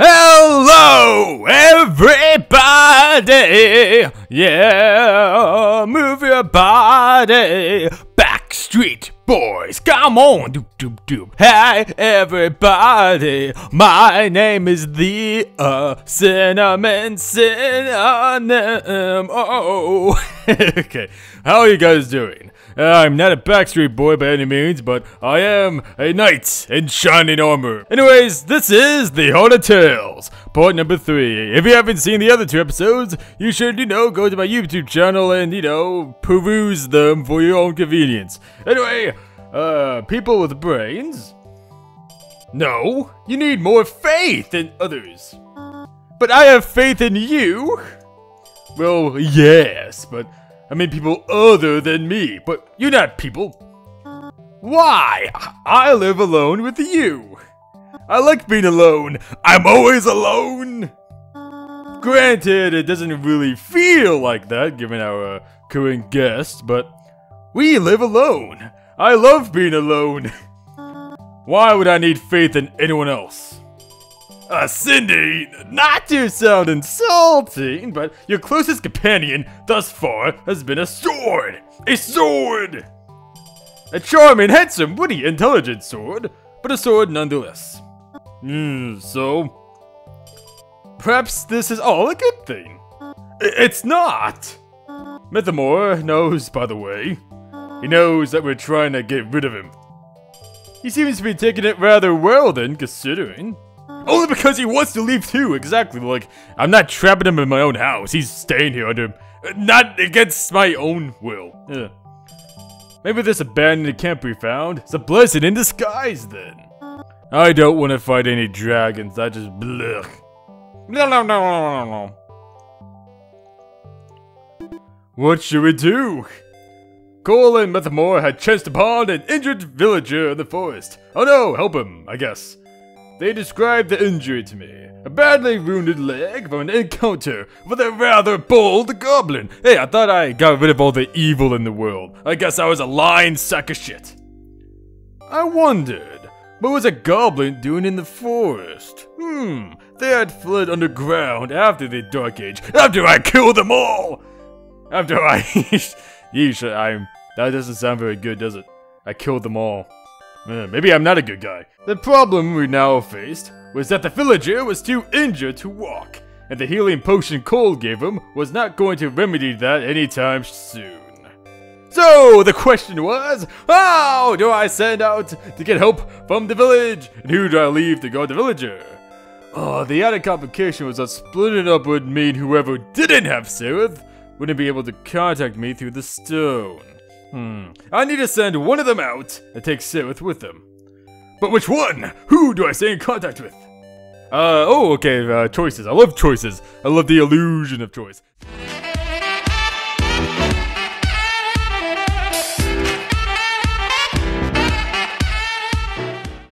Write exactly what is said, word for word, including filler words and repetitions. Hello, everybody! Yeah, move your body. Backstreet Boys, come on! Doop, doop, doop. Hey, everybody! My name is the uh, Cinnamon Synonym. Oh, okay. How are you guys doing? Uh, I'm not a Backstreet Boy by any means, but I am a knight in shining armor. Anyways, this is The Heart of Tales, part number three. If you haven't seen the other two episodes, you should, you know, go to my YouTube channel and, you know, peruse them for your own convenience. Anyway, uh, people with brains? No, you need more faith in others. But I have faith in you? Well, yes, but... I mean people other than me, but you're not people. Why? I live alone with you. I like being alone. I'm always alone. Granted, it doesn't really feel like that given our uh, current guest, but we live alone. I love being alone. Why would I need faith in anyone else? Uh, Cindy, not to sound insulting, but your closest companion thus far has been a sword! A sword! A charming, handsome, witty, intelligent sword, but a sword nonetheless. Hmm, so... Perhaps this is all a good thing. It's not! Mythomor knows, by the way. He knows that we're trying to get rid of him. He seems to be taking it rather well then, considering. Only because he wants to leave too, exactly. Like, I'm not trapping him in my own house. He's staying here under... Not against my own will. Ugh. Maybe this abandoned camp we found is a blessing in disguise, then. I don't want to fight any dragons. I just... Blech. No, no, no, no, no, no. What should we do? Cole and Mythomor had chanced upon an injured villager in the forest. Oh no, help him, I guess. They described the injury to me. A badly wounded leg from an encounter with a rather bold goblin. Hey, I thought I got rid of all the evil in the world. I guess I was a lying sack of shit. I wondered, what was a goblin doing in the forest? Hmm, they had fled underground after the Dark Age. After I killed them all! After I... Yeesh, I... That doesn't sound very good, does it? I killed them all. Maybe I'm not a good guy. The problem we now faced was that the villager was too injured to walk, and the healing potion Cole gave him was not going to remedy that anytime soon. So the question was, how do I send out to get help from the village, and who do I leave to guard the villager? Oh, the added complication was that splitting up would mean whoever didn't have Sith wouldn't be able to contact me through the stone. Hmm, I need to send one of them out and take Sith with them. But which one? Who do I stay in contact with? Uh, oh, okay, uh, choices. I love choices. I love the illusion of choice.